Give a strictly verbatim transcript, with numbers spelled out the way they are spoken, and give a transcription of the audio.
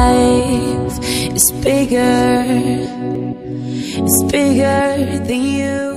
life is bigger, it's bigger than you.